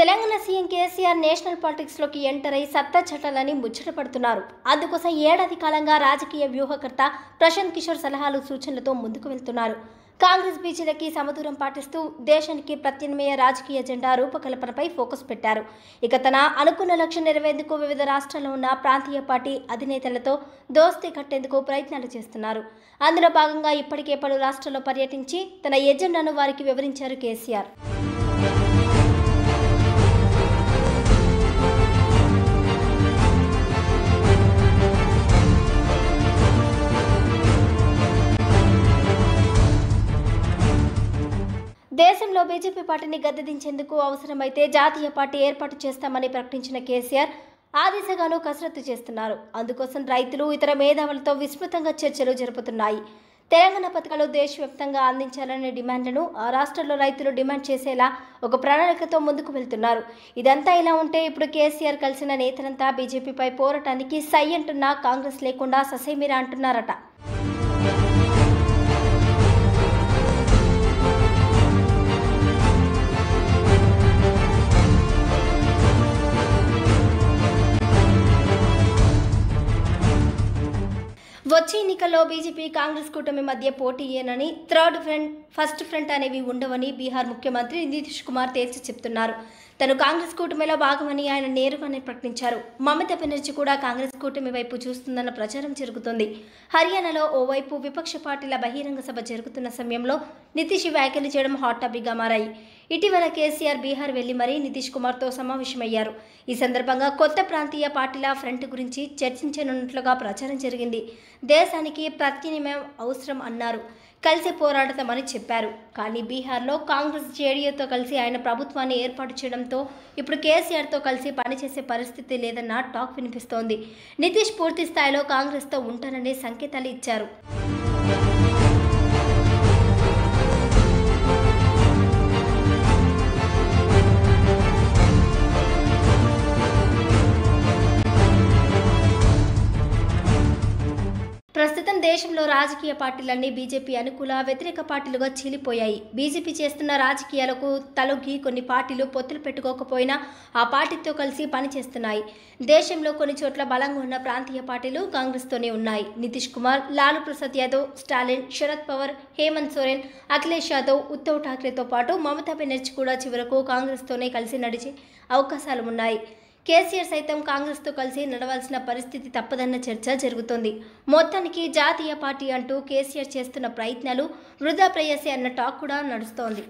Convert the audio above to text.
Telangana CM KCR national పాలిటిక్స్లోకి enter అయి సత్తా చట్టాలని ముచ్చట పడుతున్నారు. అందుకోసం ఏడాది కాలంగా రాజకీయ వ్యూహకర్త ప్రశాంత్ కిషోర్ సలహాలు సూచనలతో ముందుకు వెళ్తున్నారు. కాంగ్రెస్ బీజేపీలకి సమదూరం పాటిస్తూ దేశానికి ప్రత్యామ్నాయ రాజకీయ జెండా రూపకల్పనపై ఫోకస్ పెట్టారు. ఇక తన అనుకున్న లక్ష్యం నెరవేర్చేందుకు వివిధ రాష్ట్రాల్లో ఉన్న ప్రాంతీయ పార్టీ అధినేతలతో దోస్తీ కట్టేందుకు ప్రయత్నాలు చేస్తున్నారు. అందులో భాగంగా ఇప్పటికే పలు రాష్ట్రాల్లో పర్యటించి తన ఎజెండాను వారికి వివరించారు కేసీఆర్. దేశంలో బీజేపీ పార్టీని గద్దెదించేందుకు అవసరమైతే జాతీయ పార్టీ ఏర్పాటు చేస్తామని ప్రకటించిన కేసీఆర్ ఆ దిశగానూ కసరత్తు చేస్తున్నారు. అందుకోసం రైతులు ఇతర మేధావులతో విస్తృతంగా చర్చలు జరుపుతున్నాయి. తెలంగాణ పథకాలు దేశవ్యాప్తంగా అందించాలనే డిమాండ్లను ఆ రాష్ట్రంలో రైతులు డిమాండ్ చేసేలా ఒక ప్రణాళికతో ముందుకు వెళ్తున్నారు. ఇదంతా ఇలా ఉంటే ఇప్పుడు కేసీఆర్ కలిసిన నేతలంతా బీజేపీపై పోరాటానికి సై అంటున్నా కాంగ్రెస్ లేకుండా ససేమిరా అంటున్నారట. వచ్చే ఎన్నికల్లో బీజేపీ కాంగ్రెస్ కూటమి మధ్య పోటీయేనని, థర్డ్ ఫ్రంట్ ఫస్ట్ ఫ్రంట్ అనేవి ఉండవని బీహార్ ముఖ్యమంత్రి నితీష్ కుమార్ తేల్చి చెప్తున్నారు. తను కాంగ్రెస్ కూటమిలో భాగమని ఆయన నేరుగానే ప్రకటించారు. మమతా బెనర్జీ కూడా కాంగ్రెస్ కూటమి వైపు చూస్తుందన్న ప్రచారం జరుగుతుంది. హర్యానాలో ఓవైపు విపక్ష పార్టీల బహిరంగ సభ జరుగుతున్న సమయంలో నితీష్ వ్యాఖ్యలు చేయడం హాట్ టాపిక్గా మారాయి. ఇటీవల కేసీఆర్ బీహార్ వెళ్లి మరీ నితీష్ కుమార్తో సమావేశమయ్యారు. ఈ సందర్భంగా కొత్త ప్రాంతీయ పార్టీల ఫ్రంట్ గురించి చర్చించనున్నట్లుగా ప్రచారం జరిగింది. దేశానికి ప్రత్యామ్నాయం అవసరం అన్నారు. కలిసి పోరాడతామని చెప్పారు. కానీ బీహార్లో కాంగ్రెస్ జేడీయూతో కలిసి ఆయన ప్రభుత్వాన్ని ఏర్పాటు చేయడంతో ఇప్పుడు కేసీఆర్తో కలిసి పనిచేసే పరిస్థితి లేదన్న టాక్ వినిపిస్తోంది. నితీష్ పూర్తి స్థాయిలో కాంగ్రెస్తో ఉంటాననే సంకేతాలు ఇచ్చారు. ప్రస్తుతం దేశంలో రాజకీయ పార్టీలన్నీ బీజేపీ అనుకూల వ్యతిరేక పార్టీలుగా చీలిపోయాయి. బీజేపీ చేస్తున్న రాజకీయాలకు తలొగ్గి కొన్ని పార్టీలు పొత్తులు పెట్టుకోకపోయినా ఆ పార్టీతో కలిసి పనిచేస్తున్నాయి. దేశంలో కొన్ని చోట్ల బలంగా ఉన్న ప్రాంతీయ పార్టీలు కాంగ్రెస్తోనే ఉన్నాయి. నితీష్ కుమార్, లాలూ ప్రసాద్ యాదవ్, స్టాలిన్, శరద్ పవార్, హేమంత్ సోరెన్, అఖిలేష్ యాదవ్, ఉద్ధవ్ ఠాకరేతో పాటు మమతా బెనర్జీ కూడా చివరకు కాంగ్రెస్తోనే కలిసి నడిచే అవకాశాలు ఉన్నాయి. కేసీఆర్ సైతం కాంగ్రెస్తో కలిసి నడవాల్సిన పరిస్థితి తప్పదన్న చర్చ జరుగుతోంది. మొత్తానికి జాతీయ పార్టీ అంటూ కేసీఆర్ చేస్తున్న ప్రయత్నాలు వృధా ప్రయాసే అన్న టాక్ కూడా నడుస్తోంది.